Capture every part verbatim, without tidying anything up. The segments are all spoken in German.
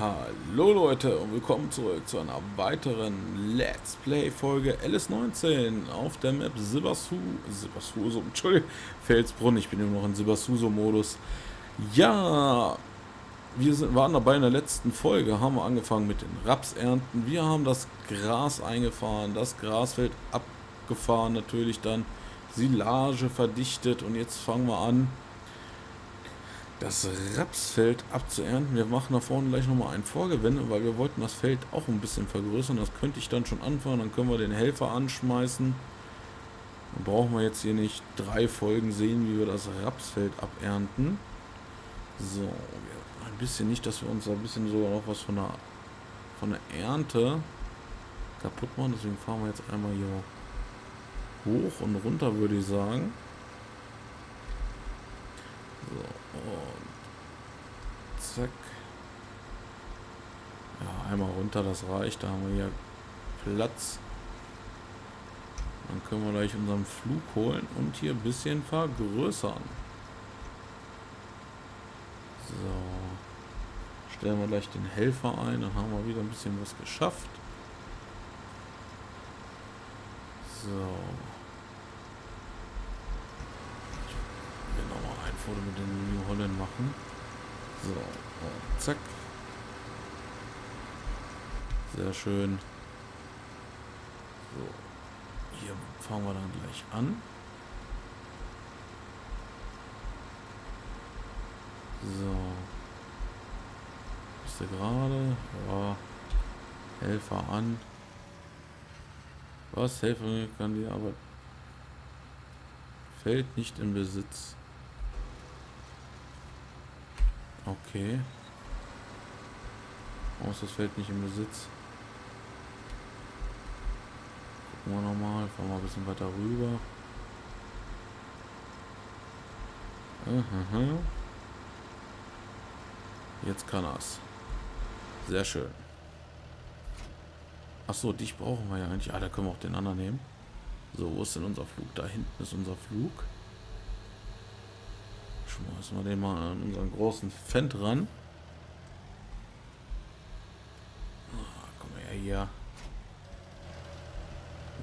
Hallo Leute und willkommen zurück zu einer weiteren Let's Play Folge L S neunzehn auf der Map Silbersu, Silbersuso, Entschuldigung, Felsbrunn, ich bin immer noch in Silbersuso Modus. Ja, wir sind, waren dabei in der letzten Folge, haben wir angefangen mit den Rapsernten, wir haben das Gras eingefahren, das Grasfeld abgefahren natürlich dann, Silage verdichtet und jetzt fangen wir an, das Rapsfeld abzuernten. Wir machen da vorne gleich nochmal ein Vorgewinde, weil wir wollten das Feld auch ein bisschen vergrößern. Das könnte ich dann schon anfangen. Dann können wir den Helfer anschmeißen. Dann brauchen wir jetzt hier nicht drei Folgen sehen, wie wir das Rapsfeld abernten. So, ein bisschen nicht, dass wir uns da ein bisschen sogar noch was von der, von der Ernte kaputt machen. Deswegen fahren wir jetzt einmal hier hoch und runter, würde ich sagen. So, und zack. Ja, einmal runter, das reicht. Da haben wir hier Platz. Dann können wir gleich unseren Flug holen und hier ein bisschen vergrößern. So. Stellen wir gleich den Helfer ein. Dann haben wir wieder ein bisschen was geschafft. So. Oder mit den New Holland machen. So, oh, zack. Sehr schön. So, hier fahren wir dann gleich an. So. Bist du gerade? Ja. Helfer an. Was? Helfer kann die Arbeit. Fällt nicht in Besitz. Okay. Aus, das Feld nicht im Besitz. Gucken wir nochmal. Fahren wir ein bisschen weiter rüber. Aha. Jetzt kann er's. Sehr schön. Achso, dich brauchen wir ja eigentlich. Ah, da können wir auch den anderen nehmen. So, wo ist denn unser Flug? Da hinten ist unser Flug. Schmeißen wir den mal an unseren großen Fendt ran. Ah, komm her hier.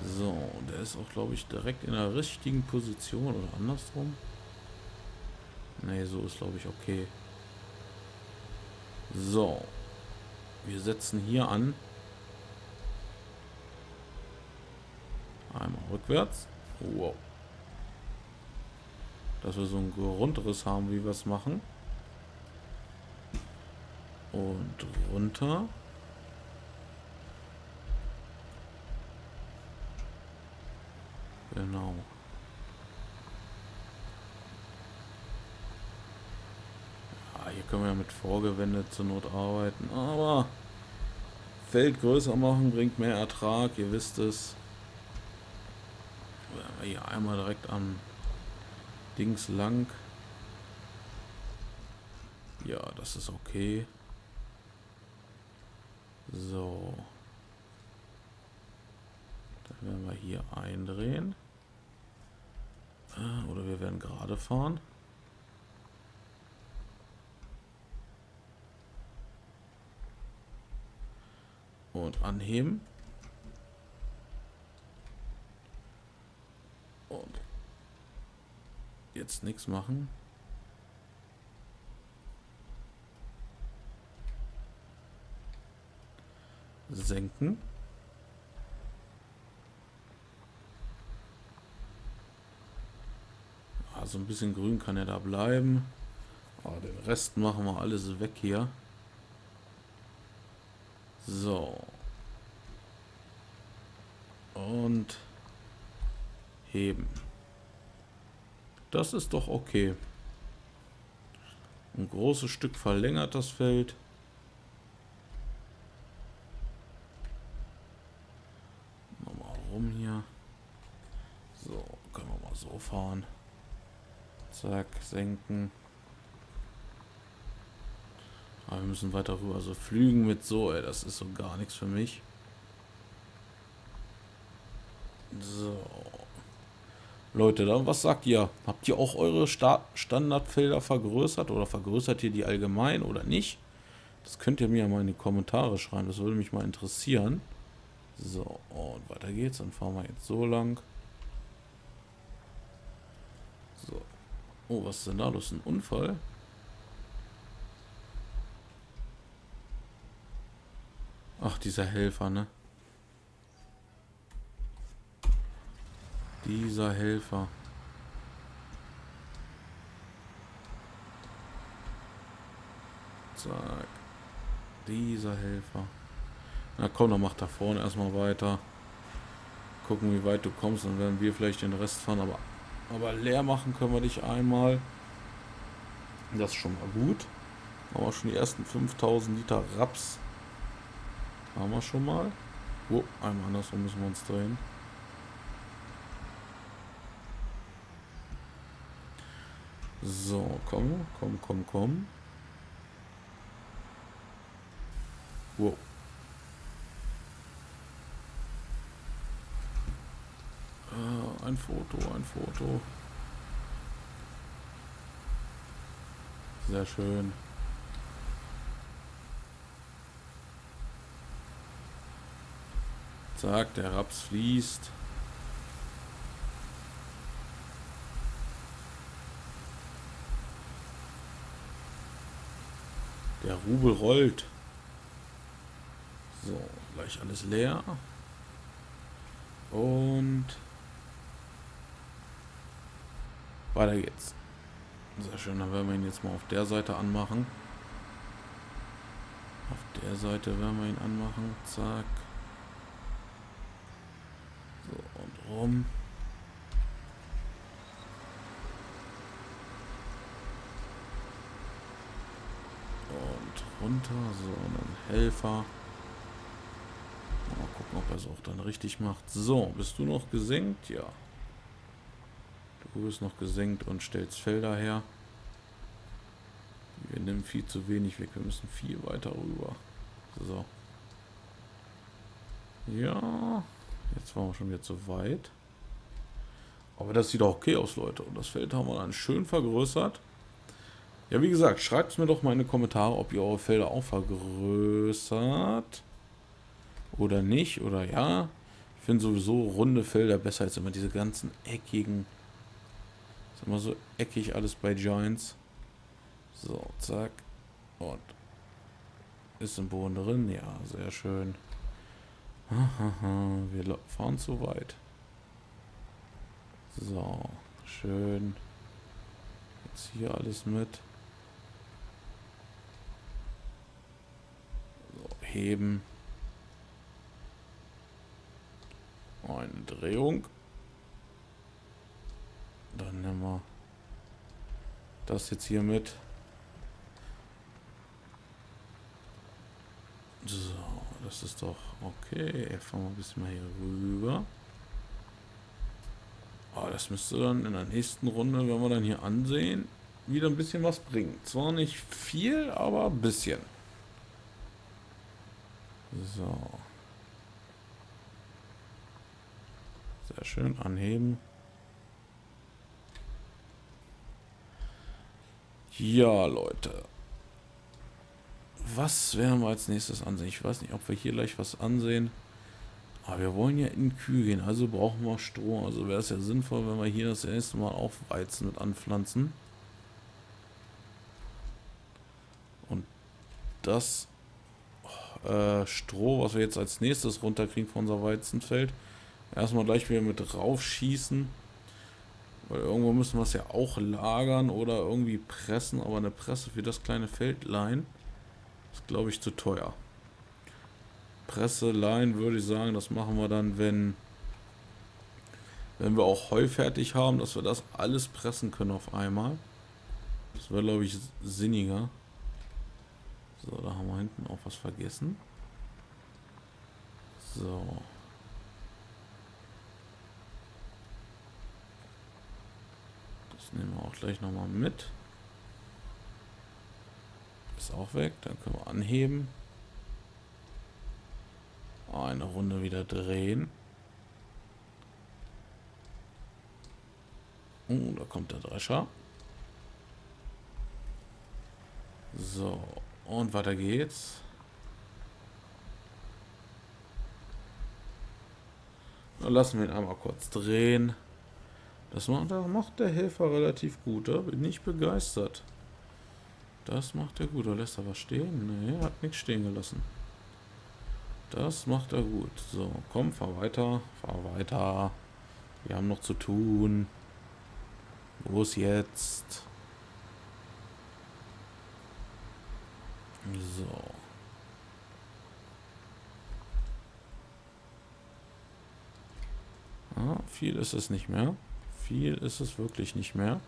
So, der ist auch, glaube ich, direkt in der richtigen Position oder andersrum. Ne, so ist, glaube ich, okay. So. Wir setzen hier an. Einmal rückwärts. Wow. Dass wir so einen Grundriss haben, wie wir es machen. Und runter. Genau. Ja, hier können wir ja mit Vorgewende zur Not arbeiten. Aber Feld größer machen bringt mehr Ertrag, ihr wisst es. Hier einmal direkt am Dings lang. Ja, das ist okay. So. Dann werden wir hier eindrehen. Oder wir werden gerade fahren. Und anheben. Und jetzt nichts machen. Senken. Also ein bisschen grün kann ja da bleiben. Aber den Rest machen wir alles weg hier. So. Und heben. Das ist doch okay. Ein großes Stück verlängert das Feld. Nochmal rum hier. So, können wir mal so fahren. Zack, senken. Aber wir müssen weiter rüber. Also Flügen mit so, ey, das ist so gar nichts für mich. So. Leute, dann was sagt ihr? Habt ihr auch eure Sta- Standardfelder vergrößert oder vergrößert ihr die allgemein oder nicht? Das könnt ihr mir mal in die Kommentare schreiben, das würde mich mal interessieren. So, und weiter geht's. Dann fahren wir jetzt so lang. So. Oh, was ist denn da los? Ein Unfall? Ach, dieser Helfer, ne? Dieser Helfer. Zack. Dieser Helfer. Na komm, dann mach da vorne erstmal weiter. Gucken, wie weit du kommst. Dann werden wir vielleicht den Rest fahren. Aber, aber leer machen können wir dich einmal. Das ist schon mal gut. Haben wir schon die ersten fünftausend Liter Raps. Haben wir schon mal. Oh, einmal andersrum müssen wir uns drehen. So, komm, komm, komm, komm. Wow. Ah, ein Foto, ein Foto. Sehr schön. Zack, der Raps fließt. Der Rubel rollt. So, gleich alles leer. Und weiter geht's. Sehr schön, dann werden wir ihn jetzt mal auf der Seite anmachen. Auf der Seite werden wir ihn anmachen. Zack. So, und rum. Und runter. So, und ein Helfer. Mal gucken, ob er es auch dann richtig macht. So, bist du noch gesenkt? Ja. Du bist noch gesenkt und stellst Felder her. Wir nehmen viel zu wenig weg. Wir müssen viel weiter rüber. So. Ja. Jetzt waren wir schon wieder zu weit. Aber das sieht auch okay aus, Leute. Und das Feld haben wir dann schön vergrößert. Ja, wie gesagt, schreibt es mir doch mal in die Kommentare, ob ihr eure Felder auch vergrößert. Oder nicht, oder ja. Ich finde sowieso runde Felder besser als immer diese ganzen eckigen. Ist immer so eckig alles bei Giants. So, zack. Und ist im Boden drin. Ja, sehr schön. Wir fahren zu weit. So, schön. Jetzt hier alles mit. So, heben. Eine Drehung. Dann nehmen wir das jetzt hier mit. So, das ist doch okay. Fahren wir ein bisschen mal hier rüber. Aber das müsste dann in der nächsten Runde, wenn wir dann hier ansehen, wieder ein bisschen was bringen. Zwar nicht viel, aber ein bisschen. So. Sehr schön, anheben. Ja, Leute. Was werden wir als nächstes ansehen? Ich weiß nicht, ob wir hier gleich was ansehen. Aber wir wollen ja in Kühe gehen, also brauchen wir Stroh. Also wäre es ja sinnvoll, wenn wir hier das erste Mal auch Weizen mit anpflanzen. Und das äh, Stroh, was wir jetzt als nächstes runterkriegen von unser Weizenfeld, erstmal gleich wieder mit raufschießen. Weil irgendwo müssen wir es ja auch lagern oder irgendwie pressen. Aber eine Presse für das kleine Feldlein ist, glaube ich, zu teuer. Presselein würde ich sagen, das machen wir dann, wenn, wenn wir auch Heu fertig haben, dass wir das alles pressen können auf einmal. Das wäre, glaube ich, sinniger. So, da haben wir hinten auch was vergessen. So. Nehmen wir auch gleich nochmal mit. Ist auch weg. Dann können wir anheben. Eine Runde wieder drehen. Oh, da kommt der Drescher. So. Und weiter geht's. Dann lassen wir ihn einmal kurz drehen. Das macht, das macht der Helfer relativ gut. Da bin ich begeistert. Das macht er gut. Oder lässt er was stehen? Ne, hat nichts stehen gelassen. Das macht er gut. So, komm, fahr weiter. Fahr weiter. Wir haben noch zu tun. Los jetzt. So. Ah, viel ist es nicht mehr. Viel ist es wirklich nicht mehr.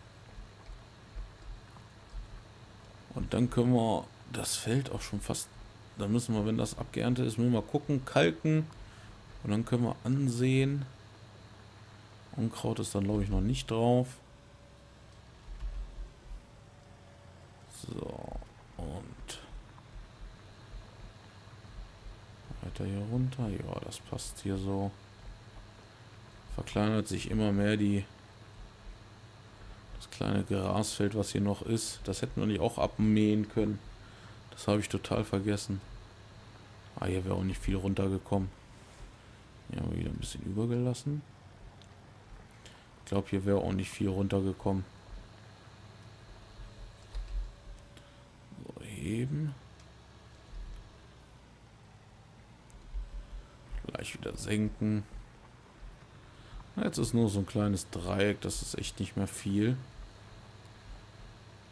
Und dann können wir das Feld auch schon fast... Dann müssen wir, wenn das abgeerntet ist, nur mal gucken, kalken. Und dann können wir ansehen. Unkraut ist dann, glaube ich, noch nicht drauf. So. Und... Weiter hier runter. Ja, das passt hier so. Verkleinert sich immer mehr die... Das kleine Grasfeld, was hier noch ist. Das hätten wir nicht auch abmähen können. Das habe ich total vergessen. Ah, hier wäre auch nicht viel runtergekommen. Hier haben wir wieder ein bisschen übergelassen. Ich glaube, hier wäre auch nicht viel runtergekommen. So, heben. Gleich wieder senken. Jetzt ist nur so ein kleines Dreieck, das ist echt nicht mehr viel.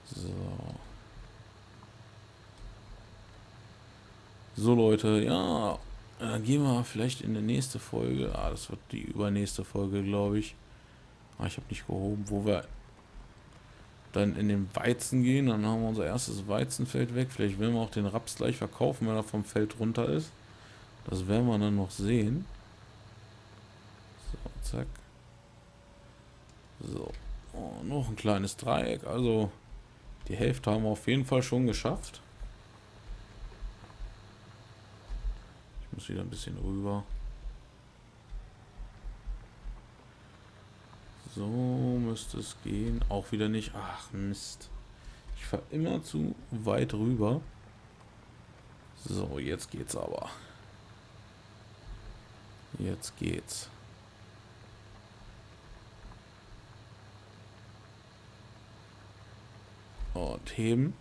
So. So Leute, ja, dann gehen wir vielleicht in die nächste Folge. Ah, das wird die übernächste Folge, glaube ich. Ah, ich habe nicht gehoben, wo wir dann in den Weizen gehen. Dann haben wir unser erstes Weizenfeld weg. Vielleicht werden wir auch den Raps gleich verkaufen, wenn er vom Feld runter ist. Das werden wir dann noch sehen. Zack. So, oh, noch ein kleines Dreieck, also die Hälfte haben wir auf jeden Fall schon geschafft. Ich muss wieder ein bisschen rüber. So müsste es gehen, auch wieder nicht. Ach Mist, ich fahre immer zu weit rüber. So, jetzt geht's aber. Jetzt geht's. Und heben.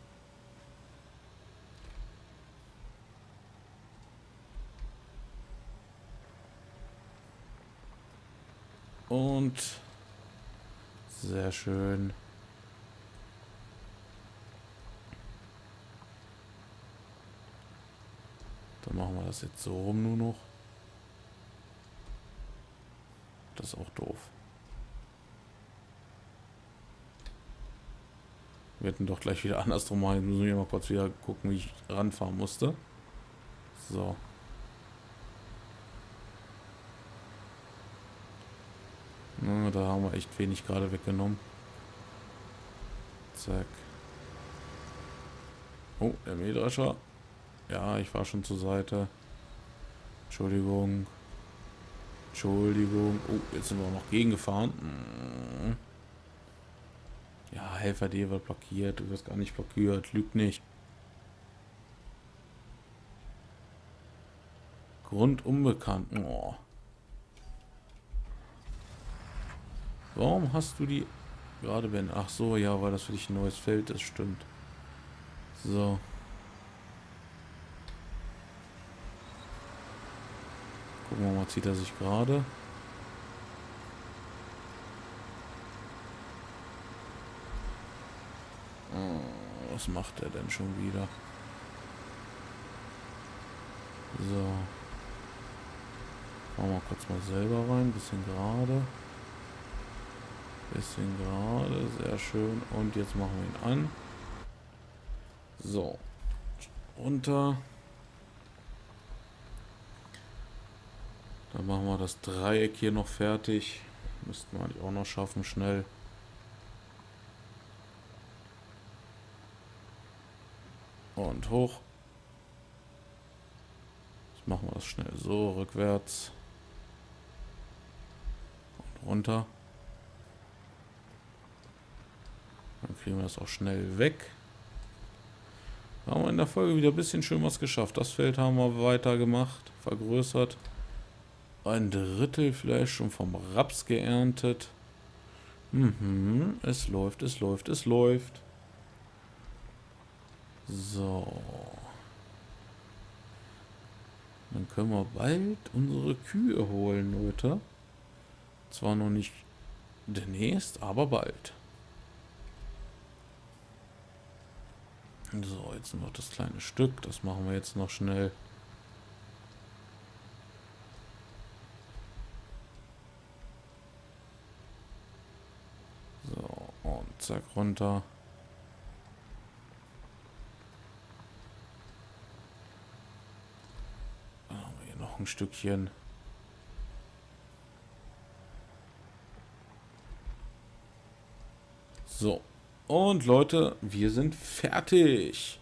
Und sehr schön. Dann machen wir das jetzt so rum nur noch. Das ist auch doof. Wir hätten doch gleich wieder andersrum machen. Jetzt müssen wir mal kurz wieder gucken, wie ich ranfahren musste. So. Na, da haben wir echt wenig gerade weggenommen. Zack. Oh, der Mähdrescher. Ja, ich war schon zur Seite. Entschuldigung. Entschuldigung. Oh, jetzt sind wir auch noch gegengefahren. Hm. Ja, Helfer D wird blockiert, du wirst gar nicht blockiert, lügt nicht. Grund unbekannt. Oh. Warum hast du die gerade Ben? Ach so, ja, weil das für dich ein neues Feld ist, stimmt. So. Gucken wir mal, zieht er sich gerade. Was macht er denn schon wieder? So. Machen wir kurz mal selber rein. Bisschen gerade. Bisschen gerade. Sehr schön. Und jetzt machen wir ihn an. So. Runter. Dann machen wir das Dreieck hier noch fertig. Müssten wir eigentlich auch noch schaffen, schnell. Und hoch. Jetzt machen wir das schnell so, rückwärts. Und runter. Dann kriegen wir das auch schnell weg. Da haben wir in der Folge wieder ein bisschen schön was geschafft. Das Feld haben wir weitergemacht, vergrößert. Ein Drittel vielleicht schon vom Raps geerntet. Mhm, es läuft, es läuft, es läuft. So. Dann können wir bald unsere Kühe holen, Leute. Zwar noch nicht demnächst, aber bald. So, jetzt noch das kleine Stück. Das machen wir jetzt noch schnell. So, und zack, runter. Dann haben wir hier noch ein Stückchen. So. Und Leute, wir sind fertig.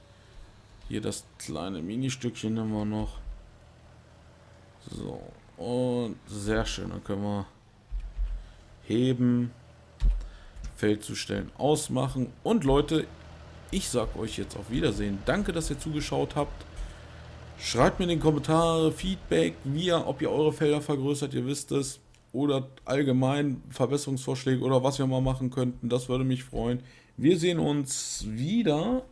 Hier das kleine Mini-Stückchen haben wir noch. So, und sehr schön. Dann können wir heben, Feldzustellen ausmachen. Und Leute, ich sag euch jetzt auf Wiedersehen. Danke, dass ihr zugeschaut habt. Schreibt mir in den Kommentaren Feedback, wie ihr, ob ihr eure Felder vergrößert, ihr wisst es. Oder allgemein Verbesserungsvorschläge oder was wir mal machen könnten. Das würde mich freuen. Wir sehen uns wieder.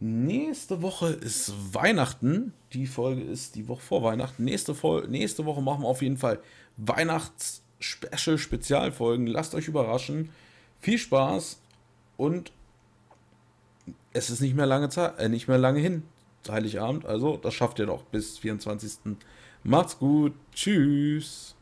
Nächste Woche ist Weihnachten. Die Folge ist die Woche vor Weihnachten. Nächste, Folge, nächste Woche machen wir auf jeden Fall Weihnachts-Special-Spezialfolgen. Lasst euch überraschen. Viel Spaß und es ist nicht mehr lange Zeit, äh, nicht mehr lange hin. Heiligabend. Also das schafft ihr doch bis vierundzwanzigsten Macht's gut. Tschüss.